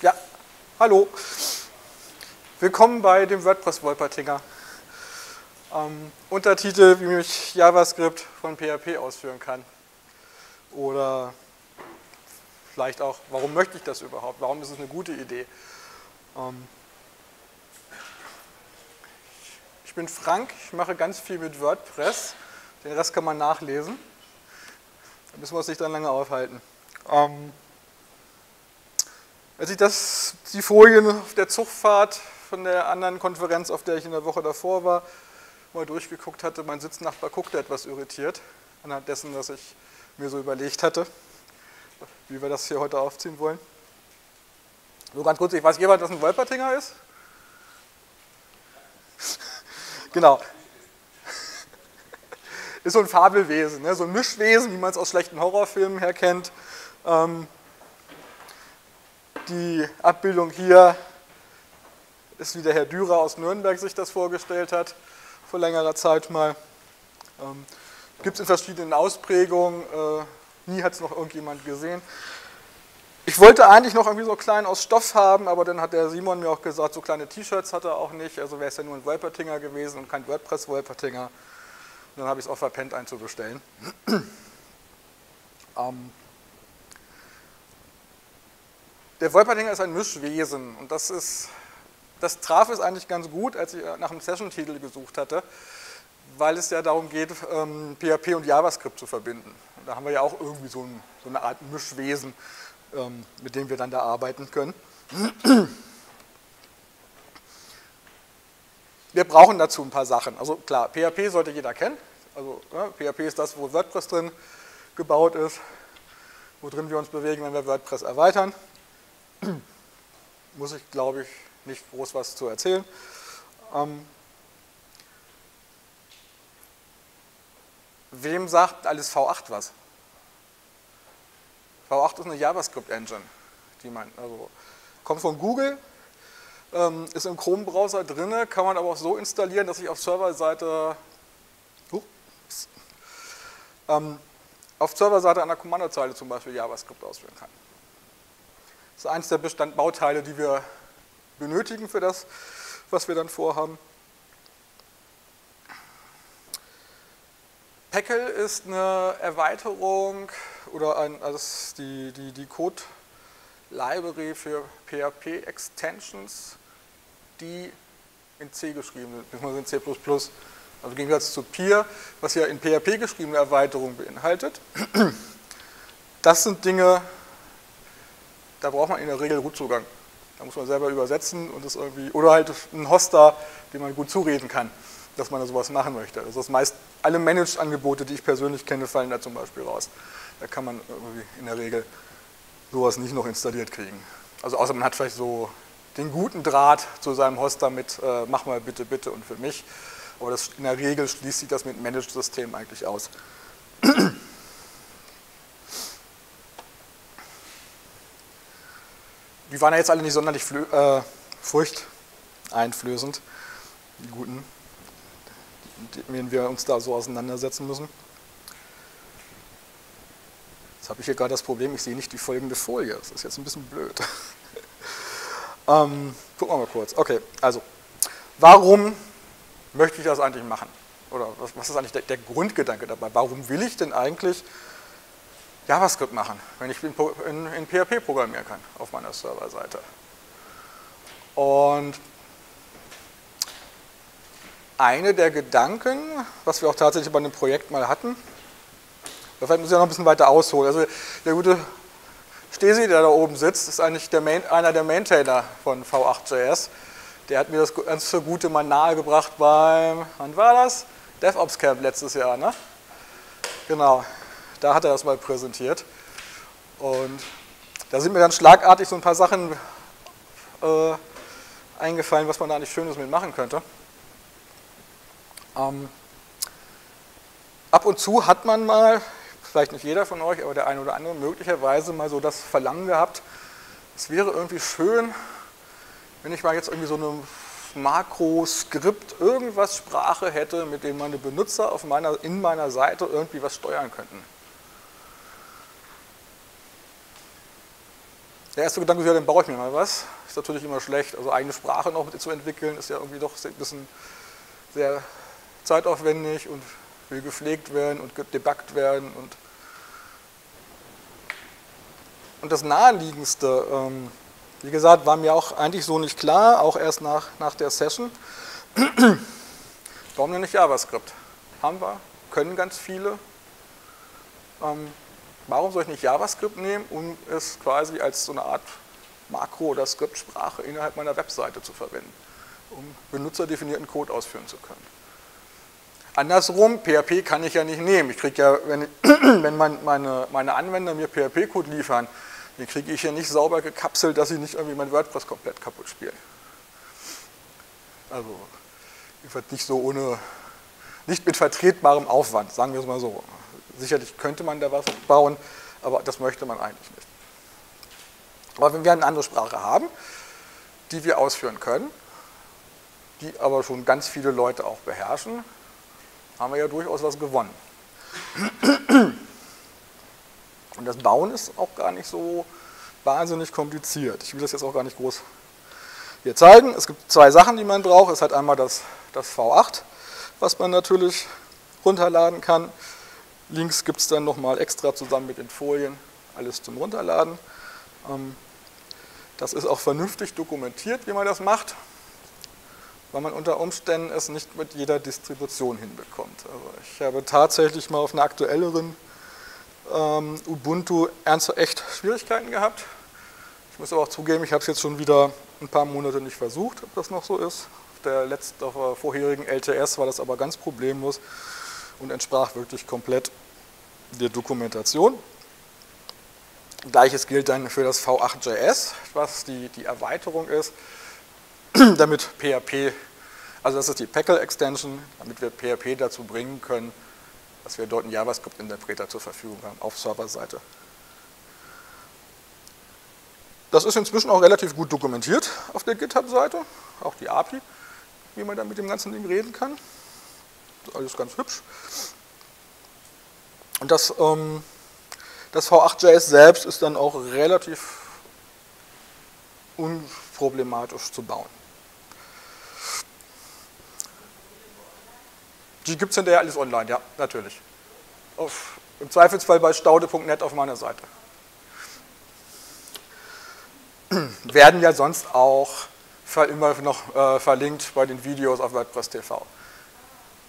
Ja, hallo. Willkommen bei dem WordPress Wolpertinger. Untertitel, wie ich JavaScript von PHP ausführen kann. Oder vielleicht auch, warum möchte ich das überhaupt? Warum ist es eine gute Idee? Ich bin Frank, ich mache ganz viel mit WordPress. Den Rest kann man nachlesen. Da müssen wir uns nicht dann lange aufhalten. Als ich die Folien auf der Zugfahrt von der anderen Konferenz, auf der ich in der Woche davor war, mal durchgeguckt hatte, mein Sitznachbar guckte etwas irritiert, anhand dessen, was ich mir so überlegt hatte, wie wir das hier heute aufziehen wollen. So ganz kurz, ich weiß jemand, was ein Wolpertinger ist? Genau. Ist so ein Fabelwesen, ne? So ein Mischwesen, wie man es aus schlechten Horrorfilmen her kennt. Die Abbildung hier ist, wie der Herr Dürer aus Nürnberg sich das vorgestellt hat, vor längerer Zeit mal. Gibt es in verschiedenen Ausprägungen, nie hat es noch irgendjemand gesehen. Ich wollte eigentlich noch irgendwie so klein aus Stoff haben, aber dann hat der Simon mir auch gesagt, so kleine T-Shirts hat er auch nicht, also wäre es ja nur ein Wolpertinger gewesen und kein WordPress-Wolpertinger. Und dann habe ich es auch verpennt einzubestellen. Der Wolpertinger ist ein Mischwesen und das traf es eigentlich ganz gut, als ich nach einem Session-Titel gesucht hatte, weil es ja darum geht, PHP und JavaScript zu verbinden. Und da haben wir ja auch irgendwie so eine Art Mischwesen, mit dem wir dann da arbeiten können. Wir brauchen dazu ein paar Sachen. Also klar, PHP sollte jeder kennen. Also PHP ist das, wo WordPress drin gebaut ist, worin wir uns bewegen, wenn wir WordPress erweitern. Muss ich, glaube ich, nicht groß was zu erzählen. Wem sagt alles V8 was? V8 ist eine JavaScript-Engine, die man, also kommt von Google, ist im Chrome-Browser drin, kann man aber auch so installieren, dass ich auf Serverseite einer Kommandozeile zum Beispiel JavaScript ausführen kann. Das ist eins der Bestandbauteile, die wir benötigen für das, was wir dann vorhaben. PECL ist eine Erweiterung oder also die Code-Library für PHP-Extensions, die in C geschrieben sind, beziehungsweise in C++. Also im Gegensatz zu PIR, was ja in PHP geschriebene Erweiterung beinhaltet. Das sind Dinge, da braucht man in der Regel Root-Zugang. Da muss man selber übersetzen und das irgendwie, oder halt einen Hoster, den man gut zureden kann, dass man da sowas machen möchte. Also das meist alle Managed-Angebote, die ich persönlich kenne, fallen da zum Beispiel raus. Da kann man irgendwie in der Regel sowas nicht noch installiert kriegen. Also außer man hat vielleicht so den guten Draht zu seinem Hoster mit, mach mal bitte, bitte und für mich. Aber das, in der Regel schließt sich das mit Managed-Systemen eigentlich aus. Die waren ja jetzt alle nicht sonderlich furchteinflößend, die guten, mit denen wir uns da so auseinandersetzen müssen. Jetzt habe ich hier gerade das Problem, ich sehe nicht die folgende Folie. Das ist jetzt ein bisschen blöd. Gucken wir mal kurz. Okay, also, warum möchte ich das eigentlich machen? Oder was ist eigentlich der Grundgedanke dabei? Warum will ich denn eigentlich JavaScript machen, wenn ich in PHP programmieren kann auf meiner Serverseite. Und eine der Gedanken, was wir auch tatsächlich bei einem Projekt mal hatten, vielleicht muss ich noch ein bisschen weiter ausholen. Also der gute Stesi, der da oben sitzt, ist eigentlich einer der Maintainer von V8JS. Der hat mir das ganz so Gute mal nahegebracht beim, wann war das? DevOps Camp letztes Jahr, ne? Genau. Da hat er das mal präsentiert und da sind mir dann schlagartig so ein paar Sachen eingefallen, was man da nicht Schönes mit machen könnte. Ab und zu hat man mal, vielleicht nicht jeder von euch, aber der eine oder andere möglicherweise mal so das Verlangen gehabt, es wäre irgendwie schön, wenn ich mal jetzt irgendwie so eine Makroskript, irgendwas Sprache hätte, mit dem meine Benutzer in meiner Seite irgendwie was steuern könnten. Der erste Gedanke ist ja, dann baue ich mir mal was. Ist natürlich immer schlecht. Also eigene Sprache noch mit zu entwickeln, ist ja irgendwie doch ein bisschen sehr zeitaufwendig und will gepflegt werden und debuggt werden. Und das Naheliegendste, wie gesagt, war mir auch eigentlich so nicht klar, auch erst nach der Session. Warum denn nicht JavaScript? Haben wir, können ganz viele. Warum soll ich nicht JavaScript nehmen, um es quasi als so eine Art Makro- oder Skriptsprache innerhalb meiner Webseite zu verwenden, um benutzerdefinierten Code ausführen zu können? Andersrum, PHP kann ich ja nicht nehmen. Ich kriege ja, wenn meine Anwender mir PHP-Code liefern, den kriege ich ja nicht sauber gekapselt, dass ich nicht irgendwie mein WordPress komplett kaputt spiele. Also, ich werde nicht so ohne, nicht mit vertretbarem Aufwand, sagen wir es mal so. Sicherlich könnte man da was bauen, aber das möchte man eigentlich nicht. Aber wenn wir eine andere Sprache haben, die wir ausführen können, die aber schon ganz viele Leute auch beherrschen, haben wir ja durchaus was gewonnen. Und das Bauen ist auch gar nicht so wahnsinnig kompliziert. Ich will das jetzt auch gar nicht groß hier zeigen. Es gibt zwei Sachen, die man braucht. Es hat einmal das V8, was man natürlich runterladen kann. Links gibt es dann nochmal extra zusammen mit den Folien, alles zum Runterladen. Das ist auch vernünftig dokumentiert, wie man das macht, weil man unter Umständen es nicht mit jeder Distribution hinbekommt. Also ich habe tatsächlich mal auf einer aktuelleren Ubuntu echt Schwierigkeiten gehabt. Ich muss aber auch zugeben, ich habe es jetzt schon wieder ein paar Monate nicht versucht, ob das noch so ist. Auf der vorherigen LTS war das aber ganz problemlos und entsprach wirklich komplett der Dokumentation. Gleiches gilt dann für das V8JS, was die Erweiterung ist, damit PHP, also das ist die PECL-Extension, damit wir PHP dazu bringen können, dass wir dort einen JavaScript-Interpreter zur Verfügung haben, auf Serverseite. Das ist inzwischen auch relativ gut dokumentiert auf der GitHub-Seite, auch die API, wie man da mit dem ganzen Ding reden kann. Alles ganz hübsch. Und das V8.js selbst ist dann auch relativ unproblematisch zu bauen. Die gibt es hinterher alles online, ja, natürlich. Im Zweifelsfall bei staude.net auf meiner Seite. Werden ja sonst auch immer noch verlinkt bei den Videos auf WordPress TV.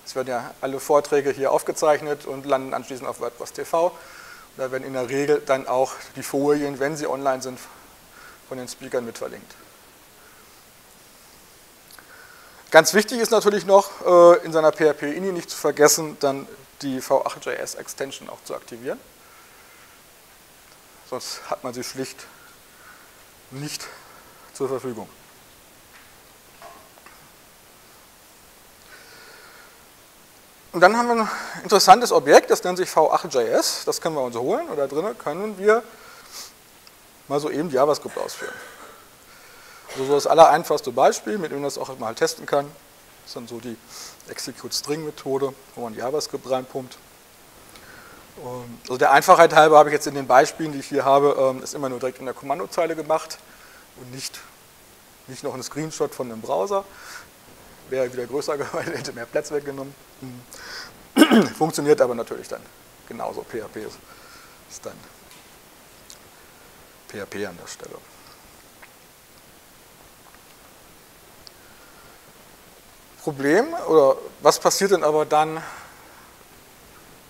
Es werden ja alle Vorträge hier aufgezeichnet und landen anschließend auf WordPress TV. Da werden in der Regel dann auch die Folien, wenn sie online sind, von den Speakern mit verlinkt. Ganz wichtig ist natürlich noch, in seiner PHP-INI nicht zu vergessen, dann die V8.js-Extension auch zu aktivieren. Sonst hat man sie schlicht nicht zur Verfügung. Und dann haben wir ein interessantes Objekt, das nennt sich V8.js, das können wir uns holen, und da drin können wir mal so eben JavaScript ausführen. Also so das allereinfachste Beispiel, mit dem man das auch mal testen kann, ist dann so die Execute-String-Methode, wo man JavaScript reinpumpt. Also der Einfachheit halber habe ich jetzt in den Beispielen, die ich hier habe, das immer nur direkt in der Kommandozeile gemacht und nicht noch einen Screenshot von einem Browser. Wäre wieder größer geworden, hätte mehr Platz weggenommen. Funktioniert aber natürlich dann genauso. PHP ist dann PHP an der Stelle. Problem, oder was passiert denn aber dann,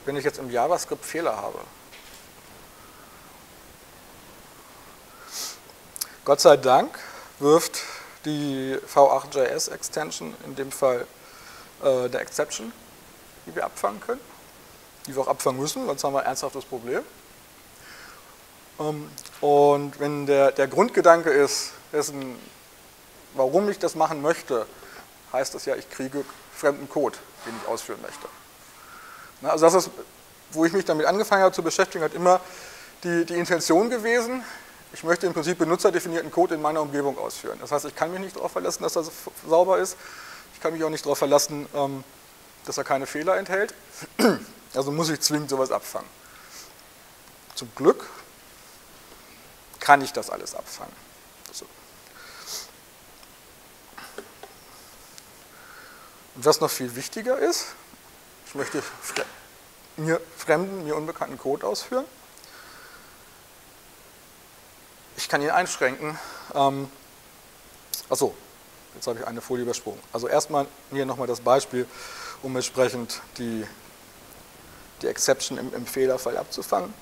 wenn ich jetzt im JavaScript Fehler habe? Gott sei Dank wirft die V8.js-Extension, in dem Fall der Exception, die wir abfangen können, die wir auch abfangen müssen, sonst haben wir ein ernsthaftes Problem. Und wenn der Grundgedanke ist, warum ich das machen möchte, heißt das ja, ich kriege fremden Code, den ich ausführen möchte. Na, also das ist, wo ich mich damit angefangen habe zu beschäftigen, hat immer die Intention gewesen, ich möchte im Prinzip benutzerdefinierten Code in meiner Umgebung ausführen. Das heißt, ich kann mich nicht darauf verlassen, dass das sauber ist. Ich kann mich auch nicht darauf verlassen, dass er keine Fehler enthält. Also muss ich zwingend sowas abfangen. Zum Glück kann ich das alles abfangen. So. Und was noch viel wichtiger ist, ich möchte mir unbekannten Code ausführen. Ich kann ihn einschränken. Achso, jetzt habe ich eine Folie übersprungen. Also erstmal hier nochmal das Beispiel, um entsprechend die Exception im Fehlerfall abzufangen.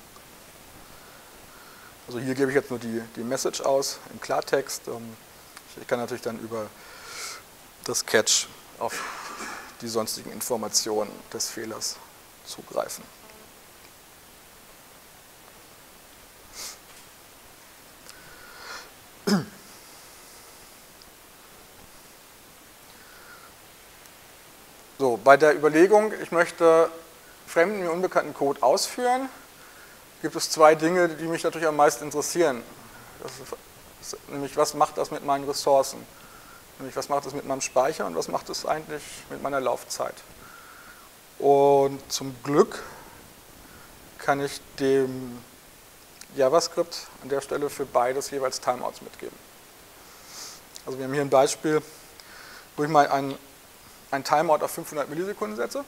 Also hier gebe ich jetzt nur die Message aus im Klartext. Ich kann natürlich dann über das Catch auf die sonstigen Informationen des Fehlers zugreifen. So, bei der Überlegung, ich möchte fremden, mir unbekannten Code ausführen, gibt es zwei Dinge, die mich natürlich am meisten interessieren. Nämlich, was macht das mit meinen Ressourcen? Nämlich, was macht das mit meinem Speicher und was macht das eigentlich mit meiner Laufzeit? Und zum Glück kann ich dem JavaScript an der Stelle für beides jeweils Timeouts mitgeben. Also wir haben hier ein Beispiel, wo ich mal ein Timeout auf 500 Millisekunden setze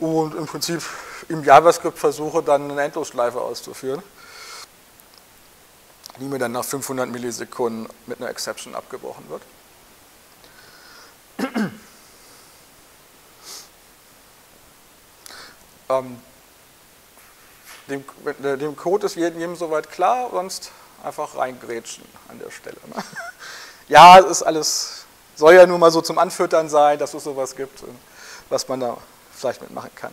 und im Prinzip im JavaScript versuche dann eine Endlosschleife auszuführen, die mir dann nach 500 Millisekunden mit einer Exception abgebrochen wird. Dem Code ist jedem soweit klar, sonst einfach reingrätschen an der Stelle. Ne? Ja, es ist alles, soll ja nur mal so zum Anfüttern sein, dass es sowas gibt, was man da vielleicht mitmachen kann.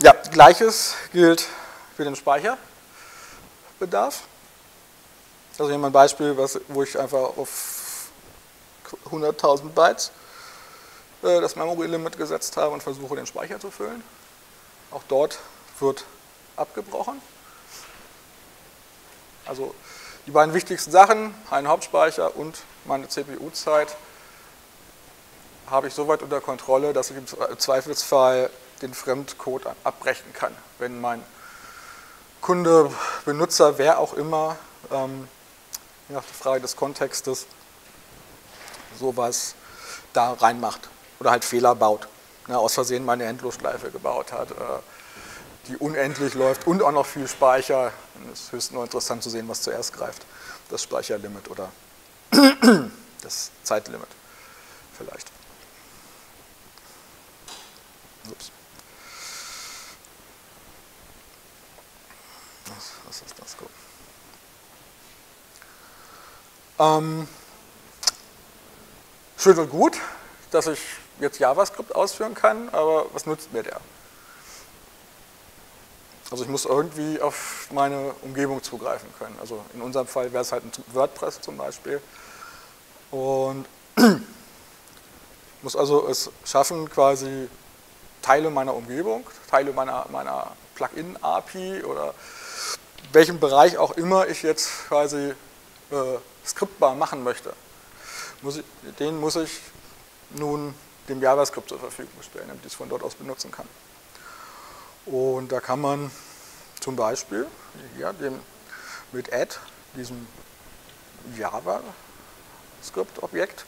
Ja, Gleiches gilt für den Speicherbedarf. Also hier mal ein Beispiel, wo ich einfach auf 100.000 Bytes das Memory-Limit gesetzt habe und versuche, den Speicher zu füllen. Auch dort wird abgebrochen. Also die beiden wichtigsten Sachen, ein Hauptspeicher und meine CPU-Zeit, habe ich soweit unter Kontrolle, dass ich im Zweifelsfall den Fremdcode abbrechen kann, wenn mein Kunde, Benutzer, wer auch immer, nach der Frage des Kontextes sowas da reinmacht oder halt Fehler baut, ne, aus Versehen meine Endlosschleife gebaut hat, die unendlich läuft und auch noch viel Speicher. Es ist höchst nur interessant zu sehen, was zuerst greift, das Speicherlimit oder das Zeitlimit vielleicht. Ups. Was ist das? Gut. Schön und gut, dass ich jetzt JavaScript ausführen kann, aber was nützt mir der? Also ich muss irgendwie auf meine Umgebung zugreifen können. Also in unserem Fall wäre es halt ein WordPress zum Beispiel. Und ich muss also es schaffen, quasi Teile meiner Umgebung, Teile meiner Plugin-API oder welchem Bereich auch immer ich jetzt quasi skriptbar machen möchte, muss ich nun dem JavaScript zur Verfügung stellen, damit ich es von dort aus benutzen kann. Und da kann man zum Beispiel ja, mit add, diesem JavaScript-Objekt,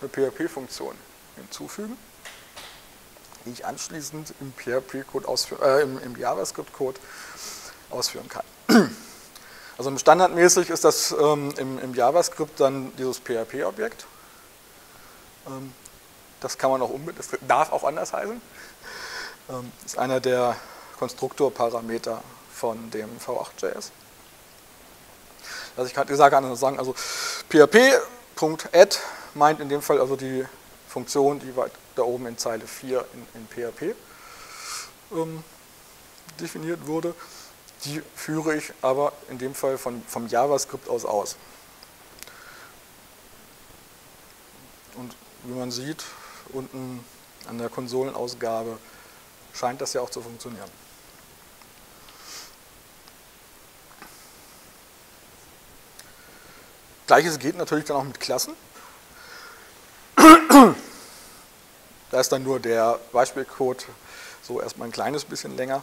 eine PHP-Funktion hinzufügen, die ich anschließend im PHP-Code im JavaScript-Code ausführen kann. Also standardmäßig ist das im JavaScript dann dieses PHP-Objekt. Das kann man auch das darf auch anders heißen. Ist einer der Konstruktorparameter von dem V8JS. Also ich kann anders sagen, also php.add meint in dem Fall also die Funktion, die da oben in Zeile 4 in PHP definiert wurde, die führe ich aber in dem Fall vom JavaScript aus. Und wie man sieht, unten an der Konsolenausgabe scheint das ja auch zu funktionieren. Gleiches geht natürlich dann auch mit Klassen. Da ist dann nur der Beispielcode so erstmal ein kleines bisschen länger.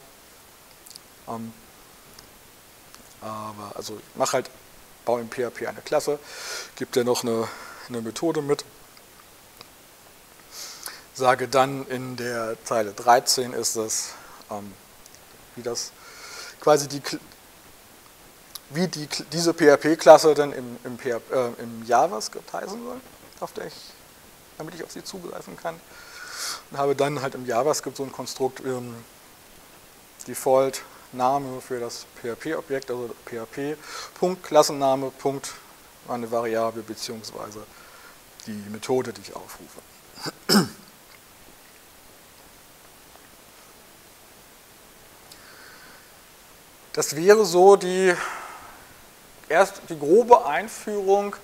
Aber also ich mache halt, baue in PHP eine Klasse, gebe dir noch eine Methode mit, sage dann in der Zeile 13 ist das, wie das quasi diese PHP-Klasse dann im JavaScript heißen soll, auf der ich, damit ich auf sie zugreifen kann. Und habe dann halt im JavaScript so ein Konstrukt Default Name für das PHP-Objekt, also PHP Punkt Klassenname Punkt eine Variable beziehungsweise die Methode, die ich aufrufe. Das wäre so die grobe Einführung,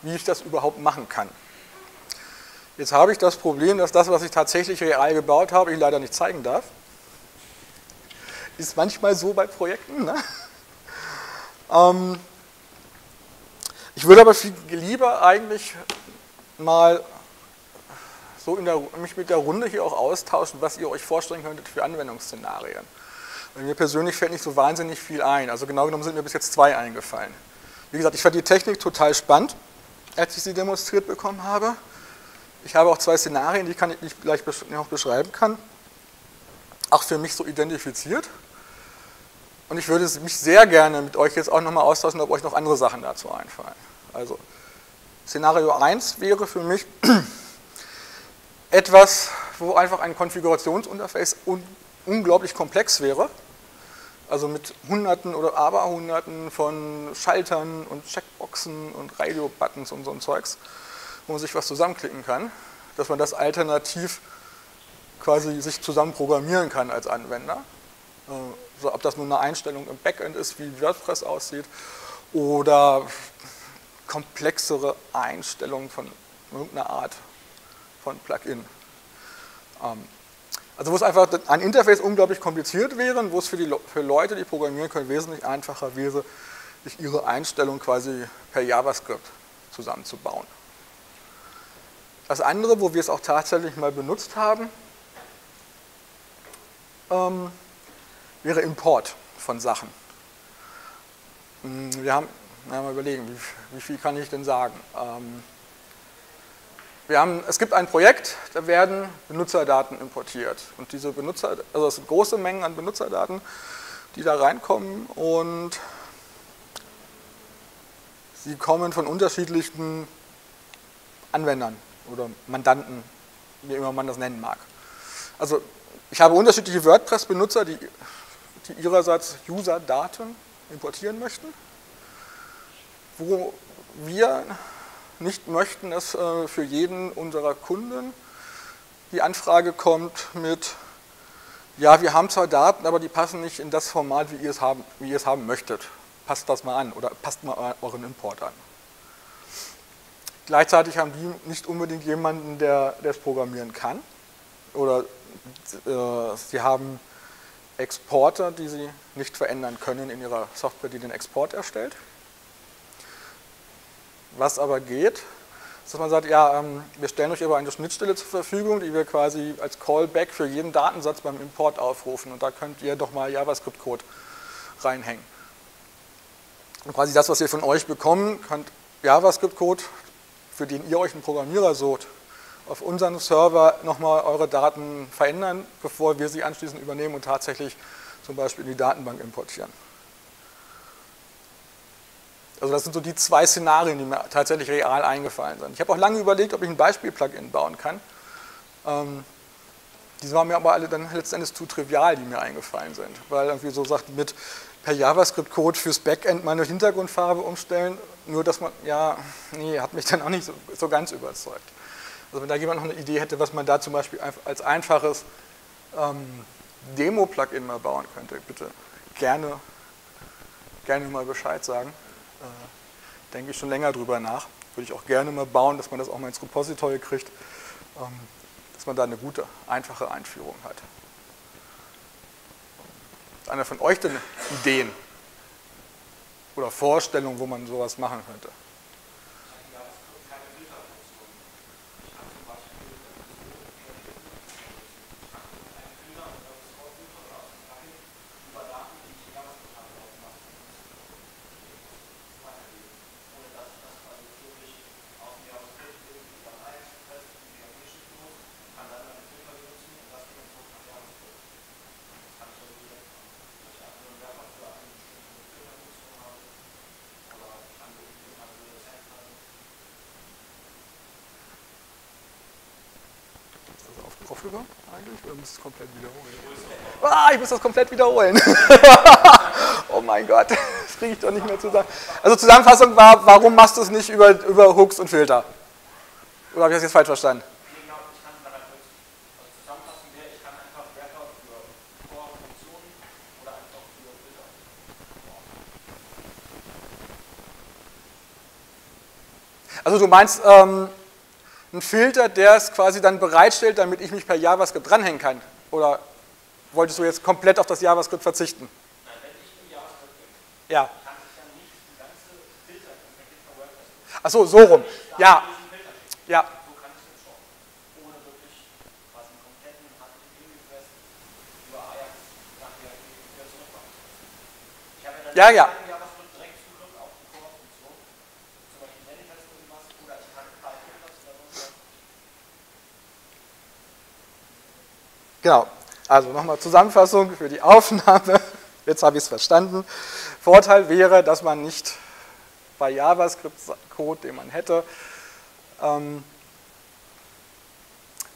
wie ich das überhaupt machen kann. Jetzt habe ich das Problem, dass das, was ich tatsächlich real gebaut habe, ich leider nicht zeigen darf. Ist manchmal so bei Projekten. Ne? Ich würde aber viel lieber eigentlich mal so mich mit der Runde hier auch austauschen, was ihr euch vorstellen könntet für Anwendungsszenarien. Und mir persönlich fällt nicht so wahnsinnig viel ein. Also genau genommen sind mir bis jetzt zwei eingefallen. Wie gesagt, ich fand die Technik total spannend, als ich sie demonstriert bekommen habe. Ich habe auch zwei Szenarien, die ich gleich noch beschreiben kann. Auch für mich so identifiziert. Und ich würde mich sehr gerne mit euch jetzt auch nochmal austauschen, ob euch noch andere Sachen dazu einfallen. Also Szenario 1 wäre für mich etwas, wo einfach ein Konfigurationsinterface unglaublich komplex wäre. Also mit Hunderten oder Aberhunderten von Schaltern und Checkboxen und Radio-Buttons und so ein Zeugs, wo man sich was zusammenklicken kann, dass man das alternativ quasi sich zusammen programmieren kann als Anwender. Also ob das nur eine Einstellung im Backend ist, wie WordPress aussieht, oder komplexere Einstellungen von irgendeiner Art von Plugin. Also wo es einfach ein Interface unglaublich kompliziert wäre, wo es für Leute, die programmieren können, wesentlich einfacher wäre, sich ihre Einstellung quasi per JavaScript zusammenzubauen. Das andere, wo wir es auch tatsächlich mal benutzt haben, wäre Import von Sachen. Wir haben, mal überlegen, wie viel kann ich denn sagen? Es gibt ein Projekt, da werden Benutzerdaten importiert. Und diese also es sind große Mengen an Benutzerdaten, die da reinkommen und sie kommen von unterschiedlichen Anwendern oder Mandanten, wie immer man das nennen mag. Also ich habe unterschiedliche WordPress-Benutzer, die ihrerseits User-Daten importieren möchten, wo wir nicht möchten, dass für jeden unserer Kunden die Anfrage kommt mit, ja, wir haben zwar Daten, aber die passen nicht in das Format, wie ihr es haben möchtet. Passt das mal an oder passt mal euren Import an. Gleichzeitig haben die nicht unbedingt jemanden, der das programmieren kann. Oder sie haben Exporte, die sie nicht verändern können in ihrer Software, die den Export erstellt. Was aber geht, ist, dass man sagt, ja, wir stellen euch aber eine Schnittstelle zur Verfügung, die wir quasi als Callback für jeden Datensatz beim Import aufrufen. Und da könnt ihr doch mal JavaScript-Code reinhängen. Und quasi das, was wir von euch bekommen, könnt JavaScript-Code, für den ihr euch einen Programmierer sucht, auf unserem Server nochmal eure Daten verändern, bevor wir sie anschließend übernehmen und tatsächlich zum Beispiel in die Datenbank importieren. Also das sind so die zwei Szenarien, die mir tatsächlich real eingefallen sind. Ich habe auch lange überlegt, ob ich ein Beispiel-Plugin bauen kann. Diese waren mir aber alle dann letztendlich zu trivial, die mir eingefallen sind. Weil irgendwie so sagt, mit per JavaScript-Code fürs Backend meine Hintergrundfarbe umstellen, nur dass man, ja, nee, hat mich dann auch nicht so ganz überzeugt. Also wenn da jemand noch eine Idee hätte, was man da zum Beispiel als einfaches Demo-Plugin mal bauen könnte, bitte gerne mal Bescheid sagen. Denke ich schon länger drüber nach. Würde ich auch gerne mal bauen, dass man das auch mal ins Repository kriegt, dass man da eine gute, einfache Einführung hat. Hat einer von euch denn Ideen oder Vorstellungen, wo man sowas machen könnte? drüber eigentlich? Oder muss ich es komplett wiederholen? Ah, ich muss das komplett wiederholen. Oh mein Gott, das kriege ich doch nicht mehr zusammen. Also Zusammenfassung war, warum machst du es nicht über Hooks und Filter? Oder habe ich das jetzt falsch verstanden? Also du meinst einen Filter, der es quasi dann bereitstellt, damit ich mich per JavaScript dranhängen kann? Oder wolltest du jetzt komplett auf das JavaScript verzichten? Nein, wenn ich im JavaScript bin, ja, kann ich dann nicht die ganze Filter, dann gibt es WordPress. Achso, so rum. Ja. Ja. So kann ich das schon. Ohne wirklich quasi einen kompletten HTTP-Request über Ajax nachher wieder zurückmachen. Ich habe ja dann ja. Genau, also nochmal Zusammenfassung für die Aufnahme, jetzt habe ich es verstanden. Vorteil wäre, dass man nicht bei JavaScript-Code, den man hätte,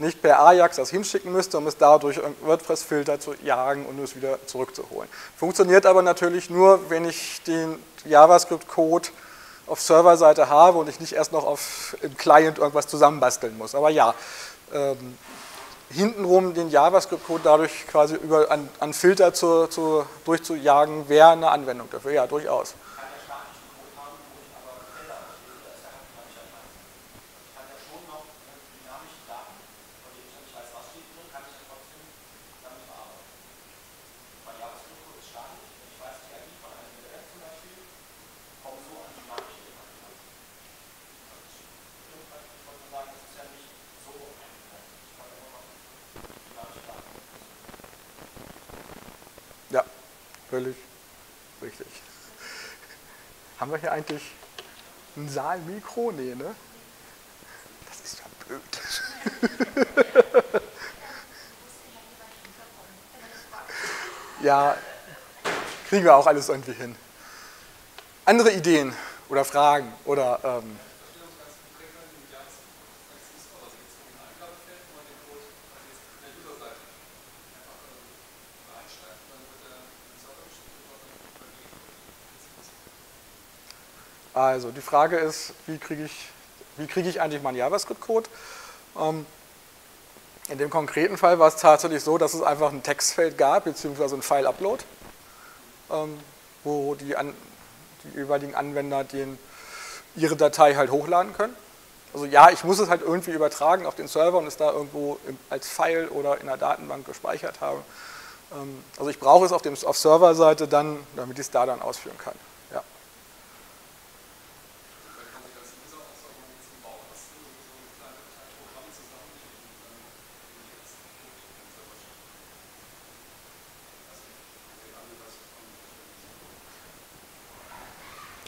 nicht per Ajax das hinschicken müsste, um es dadurch WordPress-Filter zu jagen und es wieder zurückzuholen. Funktioniert aber natürlich nur, wenn ich den JavaScript-Code auf Serverseite habe und ich nicht erst noch im Client irgendwas zusammenbasteln muss. Aber ja, hintenrum den JavaScript-Code dadurch quasi an Filter durchzujagen, wäre eine Anwendung dafür. Ja, durchaus. Völlig richtig. Haben wir hier eigentlich ein Saalmikro? Nee, ne? Das ist ja blöd. Ja, kriegen wir auch alles irgendwie hin. Andere Ideen oder Fragen oder... Also die Frage ist, wie kriege ich eigentlich meinen JavaScript-Code? In dem konkreten Fall war es tatsächlich so, dass es einfach ein Textfeld gab, beziehungsweise ein File-Upload, wo die jeweiligen Anwender ihre Datei halt hochladen können. Also ja, ich muss es halt irgendwie übertragen auf den Server und es da irgendwo als File oder in der Datenbank gespeichert haben. Also ich brauche es auf Serverseite dann, damit ich es da dann ausführen kann.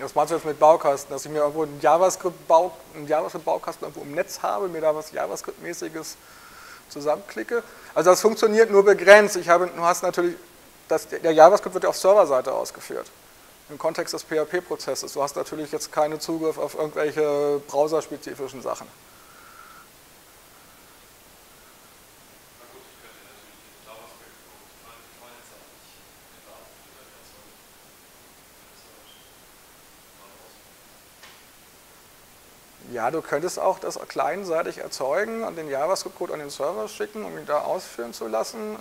Was meinst du jetzt mit Baukasten? Dass ich mir irgendwo einen JavaScript-Baukasten irgendwo im Netz habe, mir da was JavaScript-mäßiges zusammenklicke? Also das funktioniert nur begrenzt. Du hast natürlich, der JavaScript wird ja auf Serverseite ausgeführt, im Kontext des PHP-Prozesses. Du hast natürlich jetzt keinen Zugriff auf irgendwelche browserspezifischen Sachen. Ja, du könntest auch das kleinseitig erzeugen und den JavaScript-Code an den Server schicken, um ihn da ausführen zu lassen,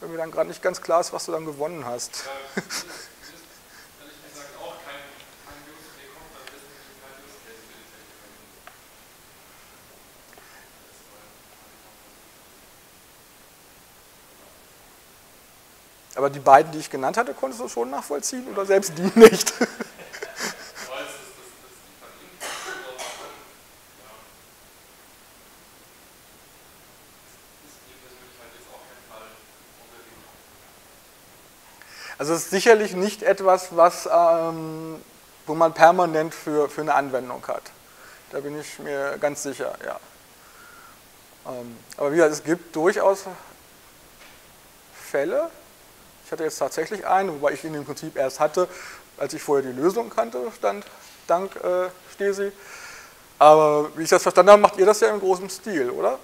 wenn mir dann gerade nicht ganz klar ist, was du dann gewonnen hast. Ja, aber die beiden, die ich genannt hatte, konntest du schon nachvollziehen oder selbst die nicht? Also es ist sicherlich nicht etwas, wo man permanent für eine Anwendung hat. Da bin ich mir ganz sicher, ja. Aber wie gesagt, es gibt durchaus Fälle. Ich hatte jetzt tatsächlich einen, wobei ich ihn im Prinzip erst hatte, als ich vorher die Lösung kannte, dank Stesi. Aber wie ich das verstanden habe, macht ihr das ja im großen Stil, oder?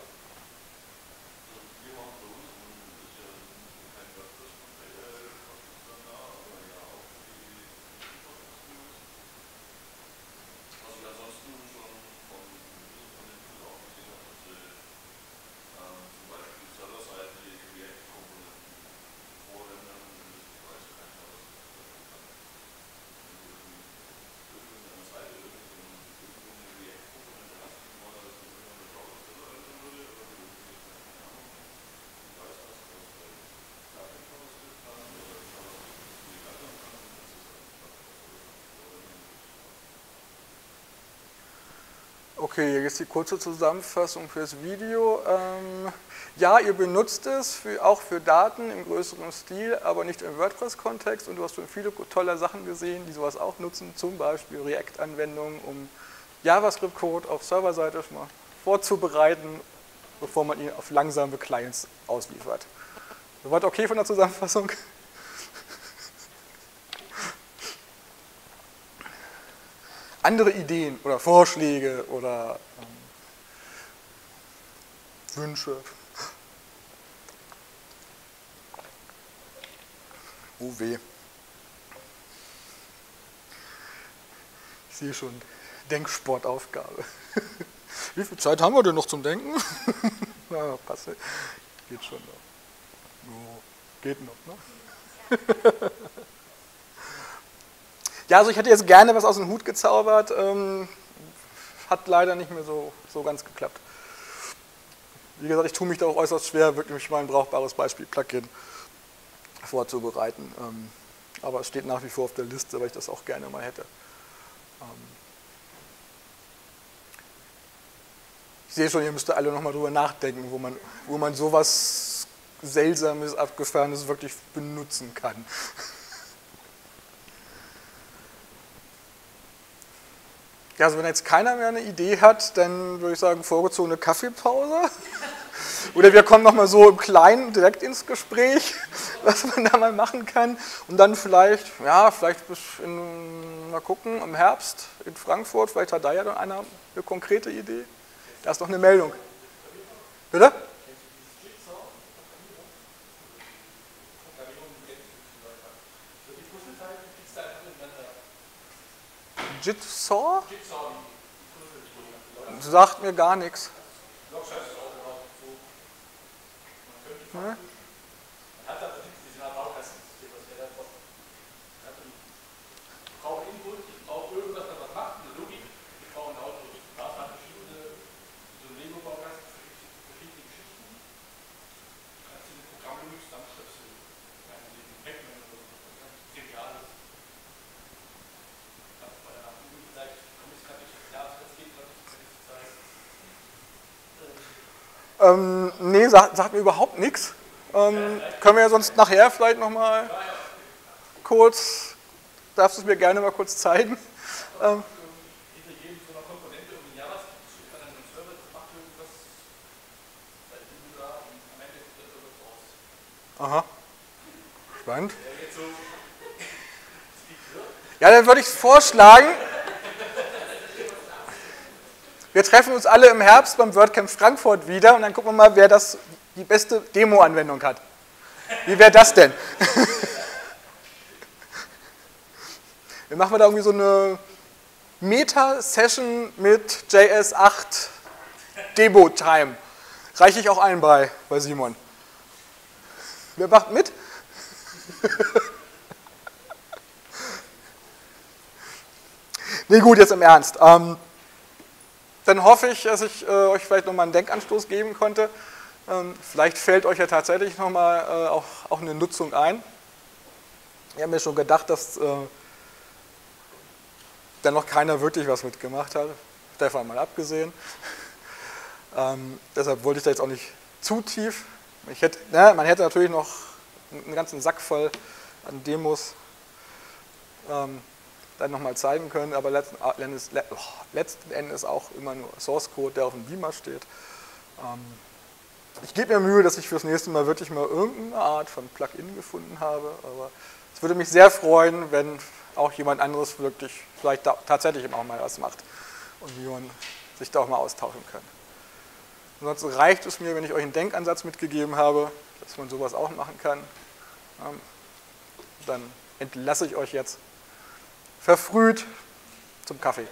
Okay, hier ist die kurze Zusammenfassung fürs Video. Ja, ihr benutzt es auch für Daten im größeren Stil, aber nicht im WordPress-Kontext. Und du hast schon viele tolle Sachen gesehen, die sowas auch nutzen, zum Beispiel React-Anwendungen, um JavaScript-Code auf Serverseite mal vorzubereiten, bevor man ihn auf langsame Clients ausliefert. Ihr wart okay von der Zusammenfassung? Andere Ideen oder Vorschläge oder Wünsche. Oh weh. Ich sehe schon, Denksportaufgabe. Wie viel Zeit haben wir denn noch zum Denken? Na, passt. Geht schon noch. Oh, geht noch, ne? Ja, also ich hätte jetzt gerne was aus dem Hut gezaubert, hat leider nicht mehr so ganz geklappt. Wie gesagt, ich tue mich da auch äußerst schwer, wirklich mal ein brauchbares Beispiel-Plugin vorzubereiten. Aber es steht nach wie vor auf der Liste, weil ich das auch gerne mal hätte. Ich sehe schon, ihr müsst alle nochmal drüber nachdenken, wo man sowas Seltsames, Abgefahrenes wirklich benutzen kann. Ja, also wenn jetzt keiner mehr eine Idee hat, dann würde ich sagen, vorgezogene Kaffeepause. Oder wir kommen nochmal so im Kleinen direkt ins Gespräch, was man da mal machen kann. Und dann vielleicht, ja, mal gucken, im Herbst in Frankfurt, vielleicht hat da ja dann einer eine konkrete Idee. Da ist noch eine Meldung. Bitte? Jigsaw? Sagt mir gar nichts. Ne? Nee, sagt mir überhaupt nichts. Können wir ja sonst nachher vielleicht nochmal kurz, darfst du es mir gerne mal kurz zeigen. Aha, spannend. Ja, dann würde ich vorschlagen, wir treffen uns alle im Herbst beim WordCamp Frankfurt wieder und dann gucken wir mal, wer die beste Demo-Anwendung hat. Wie wäre das denn? Dann machen wir da irgendwie so eine Meta-Session mit JS 8 Demo-Time. Reiche ich auch ein bei Simon. Wer macht mit? Nee, gut, jetzt im Ernst. Dann hoffe ich, dass ich euch vielleicht nochmal einen Denkanstoß geben konnte. Vielleicht fällt euch ja tatsächlich nochmal auch eine Nutzung ein. Ich habe mir schon gedacht, dass dann noch keiner wirklich was mitgemacht hat. Davon mal abgesehen. Deshalb wollte ich da jetzt auch nicht zu tief. Man hätte natürlich noch einen ganzen Sack voll an Demos dann nochmal zeigen können, aber letzten Endes auch immer nur Source Code, der auf dem Beamer steht. Ich gebe mir Mühe, dass ich fürs nächste Mal wirklich mal irgendeine Art von Plugin gefunden habe, aber es würde mich sehr freuen, wenn auch jemand anderes wirklich vielleicht tatsächlich auch mal was macht und wir sich da auch mal austauschen können. Ansonsten reicht es mir, wenn ich euch einen Denkansatz mitgegeben habe, dass man sowas auch machen kann. Dann entlasse ich euch jetzt verfrüht zum Kaffee.